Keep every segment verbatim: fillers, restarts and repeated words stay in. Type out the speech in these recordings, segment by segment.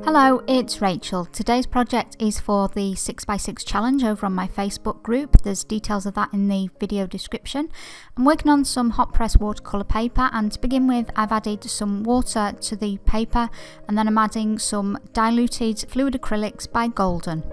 Hello, it's Rachel. Today's project is for the six by six challenge over on my Facebook group. There's details of that in the video description. I'm working on some hot press watercolour paper, and to begin with I've added some water to the paper, and then I'm adding some diluted fluid acrylics by Golden.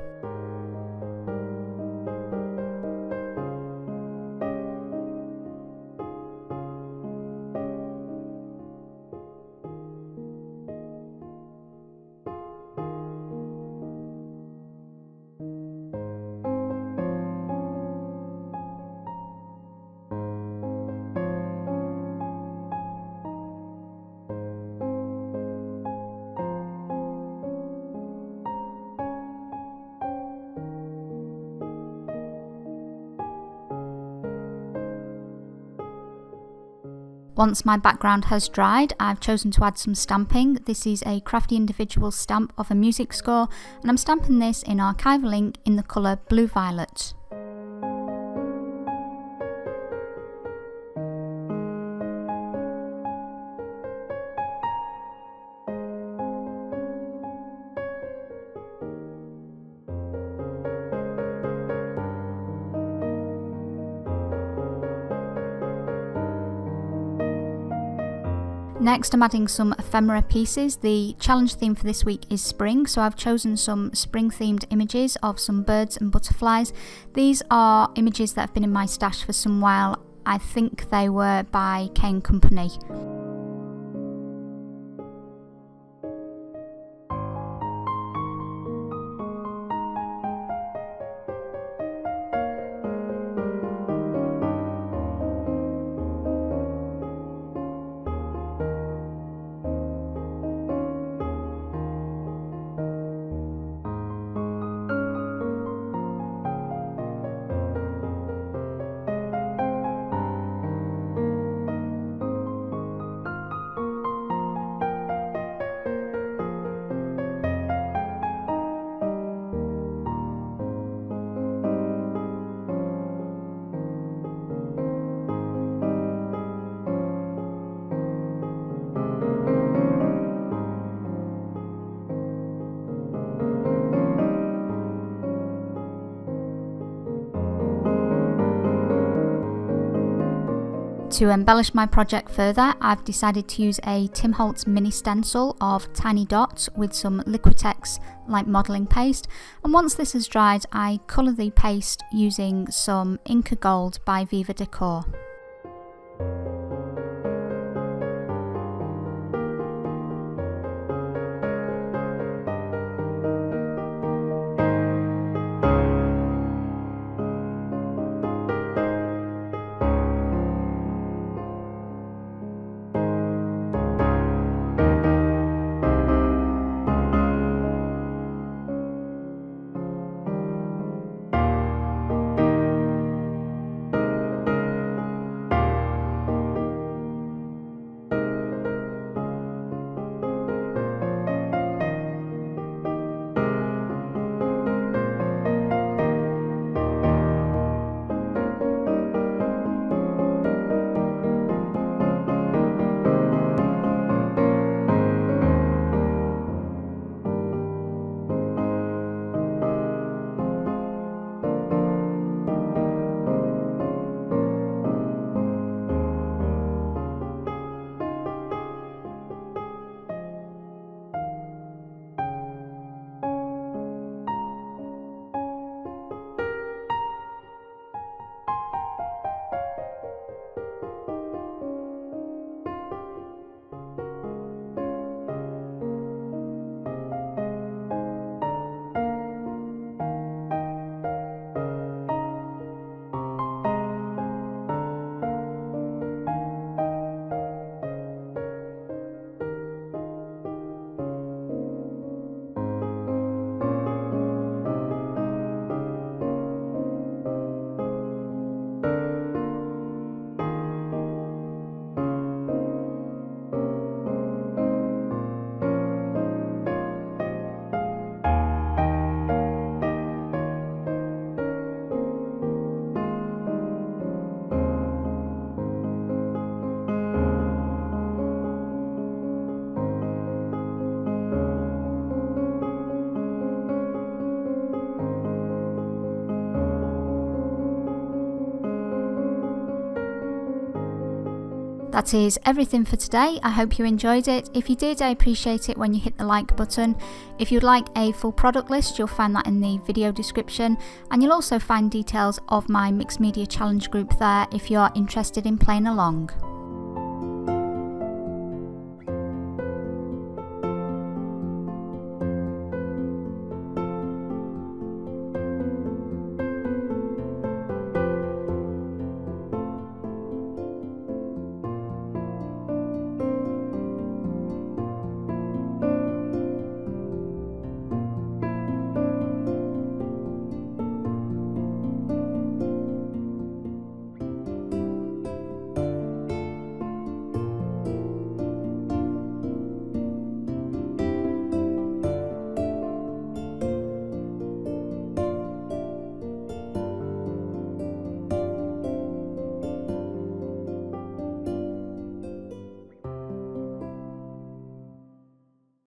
Once my background has dried, I've chosen to add some stamping. This is a crafty individual stamp of a music score, and I'm stamping this in archival ink in the colour Blue Violet. Next, I'm adding some ephemera pieces. The challenge theme for this week is spring, so I've chosen some spring themed images of some birds and butterflies. These are images that have been in my stash for some while. I think they were by Kane Company. To embellish my project further, I've decided to use a Tim Holtz mini stencil of tiny dots with some Liquitex light modelling paste, and once this has dried I colour the paste using some Inca Gold by Viva Decor. That is everything for today. I hope you enjoyed it. If you did, I appreciate it when you hit the like button. If you'd like a full product list, you'll find that in the video description, and you'll also find details of my mixed media challenge group there if you're interested in playing along.